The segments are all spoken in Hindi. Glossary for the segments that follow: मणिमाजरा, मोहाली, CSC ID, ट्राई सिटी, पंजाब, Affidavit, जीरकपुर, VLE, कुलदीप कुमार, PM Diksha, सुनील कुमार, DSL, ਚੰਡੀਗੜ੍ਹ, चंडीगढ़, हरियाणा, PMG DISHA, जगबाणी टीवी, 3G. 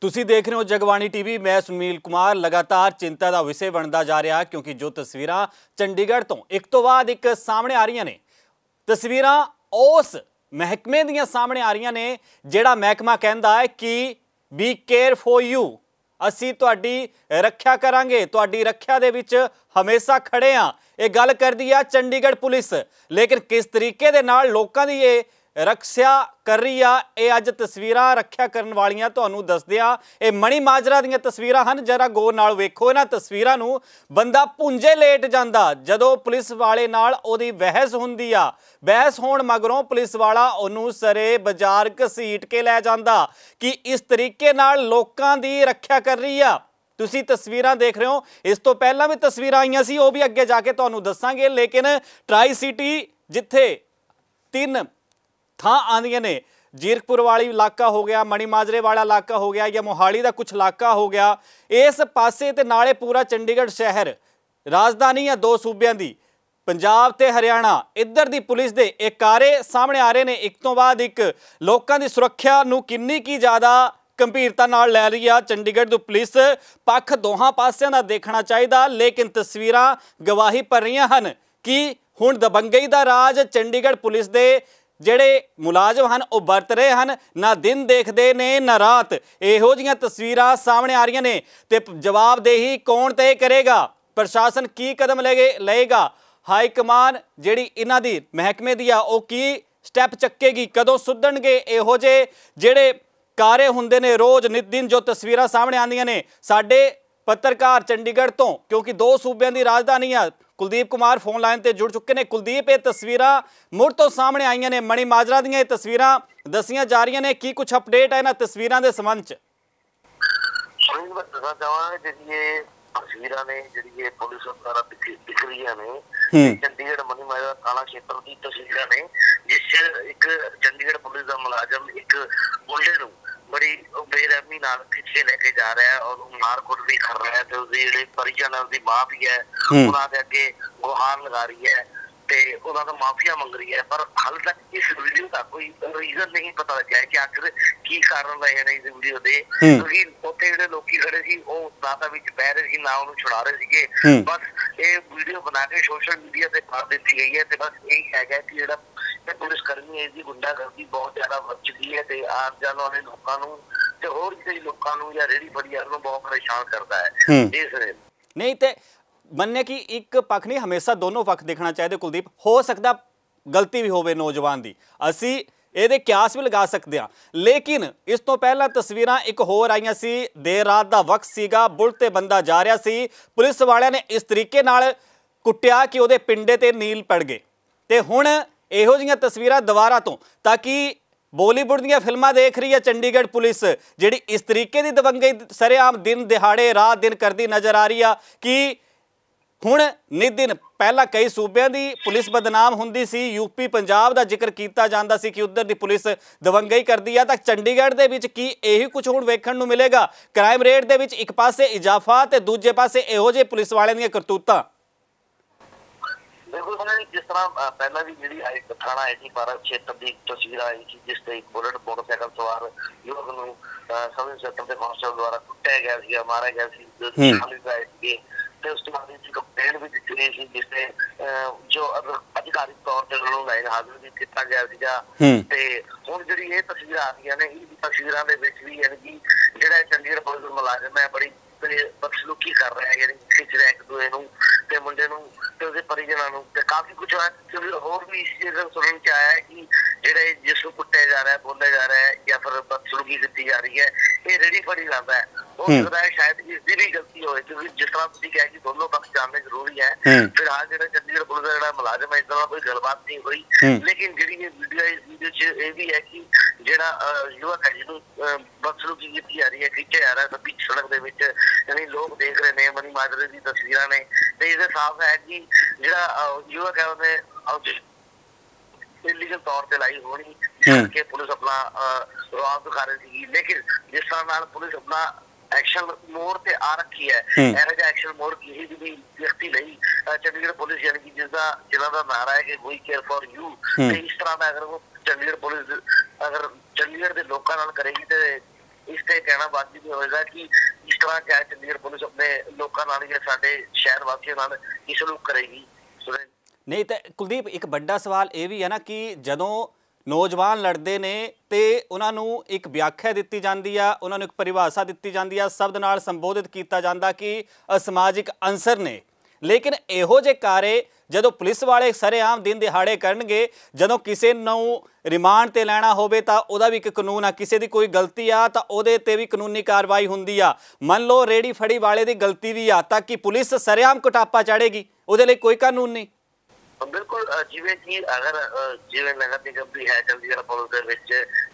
ਤੁਸੀਂ देख रहे हो जगबाणी टीवी, मैं सुनील कुमार। लगातार चिंता का विषय बनता जा रहा, क्योंकि जो तस्वीरां चंडीगढ़ तो एक तो बाद एक सामने आ रही ने, तस्वीरां उस महकमे ਦੀਆਂ सामने आ रही ने ਜਿਹੜਾ महकमा कहता है कि बी केयर फॉर यू, ਅਸੀਂ ਤੁਹਾਡੀ ਰੱਖਿਆ ਕਰਾਂਗੇ, ਤੁਹਾਡੀ ਰੱਖਿਆ ਦੇ ਵਿੱਚ ਹਮੇਸ਼ਾ ਖੜੇ ਆ। ਇਹ ਗੱਲ ਕਰਦੀ ਆ ਚੰਡੀਗੜ੍ਹ ਪੁਲਿਸ, ਲੇਕਿਨ ਕਿਸ ਤਰੀਕੇ ਦੇ ਨਾਲ ਲੋਕਾਂ ਦੀ ਇਹ रक्षा कर रही है, ये अज तस्वीर रक्षा करने वाली तो दसदे आ। ये मणिमाजरा दीयां तस्वीरां हन, जरा गौर नाल वेखो। इन्हां तस्वीरां नू बंदा पुंजे लेट जांदा जदों पुलिस वाले नाल ओदी बहस हुंदी आ। बहस होण मगरों पुलिस वाला ओनू सरे बाजार घसीट के लै जांदा कि इस तरीके नाल लोकां दी रक्षा कर रही आ। तुसी तस्वीरां देख रहे हो, इस तो पहलां भी तस्वीरां आईयां सी, ओह भी अगे जाके तुहानू दस्सांगे। लेकिन ट्राई सिटी जिथे तीन थां आंदियां ने, जीरकपुर वाली इलाका हो गया, मणिमाजरे वाला इलाका हो गया, या मोहाली का कुछ इलाका हो गया, इस पासे ते नाले पूरा चंडीगढ़ शहर राजधानी या दो सूबे की पंजाब ते हरियाणा, इधर दी पुलिस दे एकारे सामने आ रहे ने। एक तो बाद एक लोगों की सुरक्षा नू किन्नी की ज़्यादा गंभीरता नाल लै रही है चंडीगढ़ दी पुलिस। पक्ष दोहां पासियां दा देखना चाहिदा, लेकिन तस्वीरां गवाही भर रहियां हन कि हुण दबंगई दा राज चंडीगढ़ पुलिस दे ਜਿਹੜੇ ਮੁਲਾਜ਼ਮ ਹਨ ਉਹ ਵਰਤ ਰਹੇ ਹਨ। ਨਾ ਦਿਨ ਦੇਖਦੇ ਨੇ ਨਾ ਰਾਤ, ਇਹੋ ਜਿਹੀਆਂ ਤਸਵੀਰਾਂ ਸਾਹਮਣੇ ਆ ਰਹੀਆਂ ਨੇ। ਤੇ ਜਵਾਬਦੇਹੀ ਕੌਣ ਤੈਅ ਕਰੇਗਾ? ਪ੍ਰਸ਼ਾਸਨ ਕੀ ਕਦਮ ਲਏਗਾ? ਹਾਈ ਕਮਾਨ ਜਿਹੜੀ ਇਹਨਾਂ ਦੀ ਮਹਿਕਮੇ ਦੀ ਆ, ਉਹ ਕੀ ਸਟੈਪ ਚੱਕੇਗੀ? ਕਦੋਂ ਸੁਧਣਗੇ ਇਹੋ ਜਿਹੇ ਜਿਹੜੇ ਕਾਰੇ ਹੁੰਦੇ ਨੇ ਰੋਜ਼ ਨਿਤ ਦਿਨ? ਜੋ ਤਸਵੀਰਾਂ ਸਾਹਮਣੇ ਆਉਂਦੀਆਂ ਨੇ, ਸਾਡੇ पत्रकार चंडीगढ़ तो, क्योंकि दो सूबे की राजधानी है, कुलदीप कुमार फोन लाइन से जुड़ चुके हैं। कुलदीप, ये तस्वीर मुड़ तो सामने आईयां ने, मणिमाजरा दी तस्वीर दसिया जा रही ने, की कुछ अपडेट है इन्होंने तस्वीरों के संबंध? दसना चाहवांगा जी, तस्वीर ने जी पुलिस द्वारा दिख रही ने, चंडीगढ़ मणिमाजरा थाना क्षेत्र की तस्वीर ने, जिस एक चंडीगढ़ पुलिस का मुलाजम एक बुढ़े नूं बड़ी बेरहमी नाल पीछे लेके जा रहा है और मारकुट भी कर रहा है। तो उसकी परिजन है, उसकी मां भी है, उन्होंने अगे गुहार लगा रही है, माफिया मंग रही है। पर हाल तक इस वीडियो का कोई रीजन नहीं पता लगा है कि आखिर की कारण रहे हैं इस वीडियो के, क्योंकि उत्थे जिहड़े लोग खड़े सी उह ना तां विच बह रहे सी ना उहनूं छुड़ा रहे सी। बस ये वीडियो बना के सोशल मीडिया से पा दी गई है। बस यही है कि जिहड़ा पुलिसकर्मी इसकी गुंडागर्दी बहुत ज्यादा बढ़ चुकी है, आम जान वाले लोगों ते होर कई लोगों या रेहड़ी फड़ियार बहुत परेशान करता है। इसने नहीं तो मन्ने कि एक पक्ष नहीं, हमेशा दोनों पक्ष देखना चाहिए। कुलदीप, हो सकता गलती भी होवे नौजवान की, असी ये क्यास भी लगा सकते हैं, लेकिन इस तो पहला तस्वीर एक होर आईयां सी। देर रात का वक्त सीगा, बुलेट ते बंदा जा रहा सी, पुलिस वाले ने इस तरीके नाल कुटिया कि उहदे पिंडे ते नील पड़ गए। तो हुण इहो जिहियां तस्वीरां दुबारा तो, ताकि बॉलीवुड दी फिल्मां देख रही है चंडीगढ़ पुलिस, जिहड़ी इस तरीके की दबंगई सरेआम दिन दिहाड़े रात दिन करती नज़र आ रही है। कि हुण नित दिन पहला कई सूबे की पुलिस बदनाम हुंदी सी, यूपी पंजाब का जिक्र किया जाता सी कि उधर की पुलिस दबंगई करती है, तो चंडीगढ़ दे विच की यही कुछ हुण वेखण नूं मिलेगा? क्राइम रेट दे विच एक पासे इजाफा ते दूजे पासे इहो जिहे पुलिस वाले दीयां करतूतां। बिल्कुल, जिस तरह पहला भी जी थाना आई थी पारा क्षेत्र की तस्वीर आई थी, जिससे एक बुलेट मोटरसाइकिल सवार युवक नूं सब इंस्पेक्टर के कांस्टेबल द्वारा कुटाया गया, मारा गया सी। तो उसके बाद इसकी कंप्लेंट भी दी गई थी, जिससे जो अधिकारिक तौर पर लोग आए हाजिर भी किया गया सीगा। तो हुण जिहड़ी ये तस्वीर आ रही ने, इस तस्वीरों के विच भी यानी कि जिहड़ा चंडीगढ़ पुलिस मुलाजम है बड़ी बदसलूकी कर रहा है, यानी खिच रहा है एक दूसरे नूं ते मुंडे नूं ते उसदे परिजनां नूं। ते काफी कुछ होर भी इस चीज सुनने च आया है कि जिहड़ा जिसनूं कुट्टिया जा रहा है, बोलिया जा रहा है या फिर बदसलूकी की जा रही है, ये रेहड़ी फड़ी लाता है। हो सकता है शायद इसकी भी गलती हो, क्योंकि जिस तरह तुसीं कहा कि दोनों पक्ष जानने जरूरी है। फिलहाल जो चंडीगढ़ पुलिस का जो मुलाजम है, इस तरह कोई गलबात नहीं हुई, लेकिन जी वीडियो इस वीडियो च यह भी है कि जिहड़ा युवक है जिसनूं बदसलूकी की जा रही है, खिंचे जा रहा है बीच सड़क के विच, यानी लोग देख रहे हैं। मणिमाजरे की तस्वीर ने इससे साफ है कि जिहड़ा युवक है उसने इलीगल तौर पर लाई होनी, जिसके पुलिस अपना रवाब दिखा रही थी। लेकिन जिस तरह पुलिस अपना एक्शन मोड़ पे आ रखी है, ऐसा एक्शन मोड़ किसी भी व्यक्ति नहीं चंडीगढ़ पुलिस यानी कि जिसका जिला का नारा है कि वी केयर फॉर यू, इस तरह का अगर वो चंडीगढ़ पुलिस अगर चंडीगढ़ के लोगों करेगी तो इससे कहना बाकी भी होगा कि इस तरह क्या चंडीगढ़ पुलिस अपने लोगों शहर वासियों की सलूक करेगी। नहीं तो कुलदीप एक बड़ा सवाल यह भी है ना कि जदों नौजवान लड़ते ने तो उन्होंने एक व्याख्या दी जाती है, उन्होंने एक परिभाषा दी जाती है, शब्द नाल संबोधित किया जाता कि असमाजिक अंसर ने, लेकिन इहो जे कारे जदों पुलिस वाले सरेआम दिन दिहाड़े करनगे, जदों किसी रिमांड ते लैना होवे तां उहदा भी एक कानून आ, किसी की कोई गलती आ तां उहदे ते भी कानूनी कार्रवाई हुंदी आ। मान लो रेहड़ी फड़ी वाले की गलती भी आ तां कि पुलिस सरेआम कुटापा चढ़ेगी, उहदे लई कोई कानून नहीं। बिल्कुल जिवें कि अगर जिवें नगर निगम भी है चंडीगढ़ पुलिस दे विच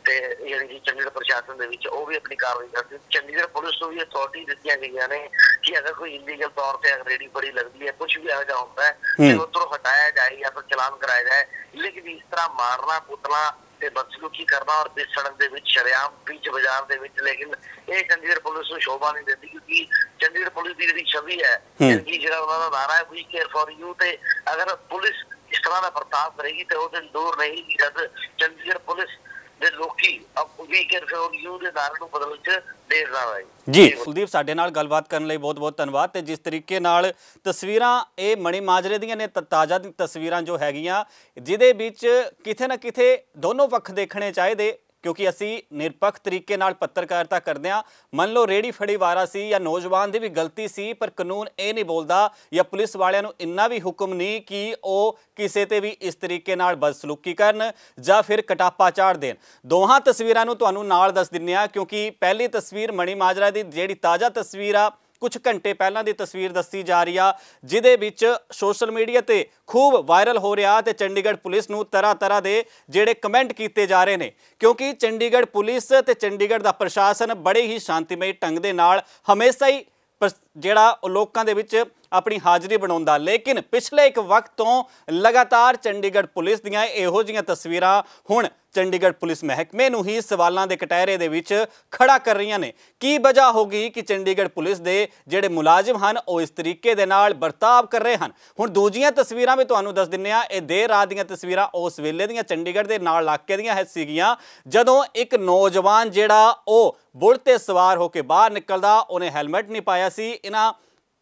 ते यानी कि चंडीगढ़ प्रशासन दे विच ओह भी अपनी कार्रवाई करदी। चंडीगढ़ पुलिस नूं भी अथॉरिटी दित्तियां गईयां ने कि अगर कोई इलीगल तौर पे रेडी बड़ी लगदी है, कुछ भी ऐसा होता है तो उधरों हटाया जाए या फिर चलान कराया जाए, लेकिन इस तरह मारना पुतला बदसलूकी करना और बीच सड़क के शरेआम बीच बाजार के, लेकिन यह चंडीगढ़ पुलिस को शोभा नहीं देती। क्योंकि चंडीगढ़ पुलिस की जी छवि है, जिनकी जो उन्होंने नारा है वी केयर फॉर यू, तो अगर पुलिस इस तरह का बर्ताव करेगी तो उस दिन दूर नहीं कि जब चंडीगढ़ पुलिस दे लोकी अब वी केयर फॉर यू के नारे को बदलने च देर ना आए। जी कुलदीप साडे नाल गलबात करने लई बहुत बहुत धन्यवाद। तो जिस तरीके नाल तस्वीरां ये मणिमाजरे दीयां ने, ताज़ा तस्वीरां जो हैगियां जिहदे विच किथे ना किथे दोनों पक्ष देखने चाहिए, क्योंकि असी निरपक्ष तरीके नाल पत्रकारिता करदे आं। मन लो रेहड़ी फड़ी वारा सी या नौजवान की भी गलती सी, पर कानून ये नहीं बोलता या पुलिस वालियां नूं इन्ना भी हुक्म नहीं कि वह किसी ते भी इस तरीके नाल बदसलूकी करन जां फिर कटापा चाढ़ देन। दोहां तस्वीरां नूं तुहानूं नाल दस दिन्ने आं, क्योंकि पहली तस्वीर मणिमाजरा की जिहड़ी ताज़ा तस्वीर आ, कुछ घंटे पहलों की तस्वीर दसी जा रही है, जिदे विच सोशल मीडिया ते खूब वायरल हो रहा ते चंडीगढ़ पुलिस नूं तरह तरह के जेडे कमेंट किए जा रहे हैं, क्योंकि चंडीगढ़ पुलिस ते चंडीगढ़ दा प्रशासन बड़े ही शांतिमय ढंग दे नाल हमेशा ही जिहड़ा लोकां दे विच अपनी हाज़री बनाउंदा। लेकिन पिछले एक वक्त तो लगातार चंडीगढ़ पुलिस दियां इहो जिहियां तस्वीरां हुण चंडीगढ़ पुलिस महकमे नूं ही सवालों के कटहरे दे विच खड़ा कर रही ने। की वजह होगी कि चंडीगढ़ पुलिस दे जिहड़े मुलाजिम हैं वह इस तरीके दे नाल बर्ताव कर रहे हैं। हुण दूजियां तस्वीरां भी तुहानूं दस दिन्ने आं, इह देर रात दीयां तस्वीरां उस वेले दीयां चंडीगढ़ दे नाल इलाके दीयां सीगियां जदों एक नौजवान जिहड़ा ओह बुलेट ते सवार होकर बाहर निकलदा, उहने हैलमेट नहीं पाया सी, इन्हां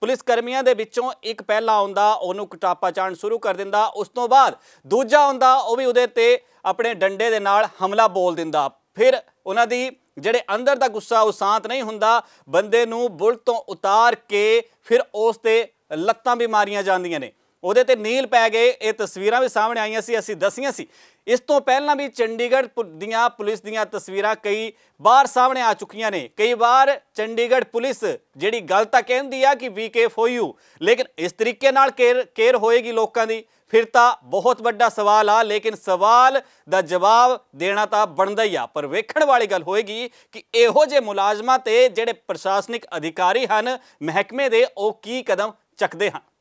पुलिस कर्मियों के विचों एक पहला आउंदा उन्होंने कटापा चाण शुरू कर दिंदा, उस तो बाद दूजा आउंदा वह भी उहदे ते अपने डंडे दे नाल हमला बोल दिंदा, फिर उन्हां दी जिहड़े अंदर दा गुस्सा उह शांत नहीं हुंदा, बंदे नूं बुलट तो उतार के फिर उस ते लत्तां भी मारियां जांदियां ने, उहदे ते नील पै गए। ये तस्वीरां भी सामने आईयां सी, असीं दसियां सी। इस तो पहलां भी चंडीगढ़ दियां पुलिस दियां तस्वीरां कई बार सामने आ चुकियां ने। कई बार चंडीगढ़ पुलिस जिहड़ी गल तां कहंदी आ कि वी के फॉर यू, लेकिन इस तरीके नाल केयर होएगी लोकां दी, फिर तां बहुत वड्डा सवाल आ। लेकिन सवाल दा जवाब देना तां बनदा ही आ, पर वेखण वाली गल होएगी कि इहो जे मुलाजमां ते जिहड़े प्रशासनिक अधिकारी हन महकमे दे, ओह की कदम चकदे हन।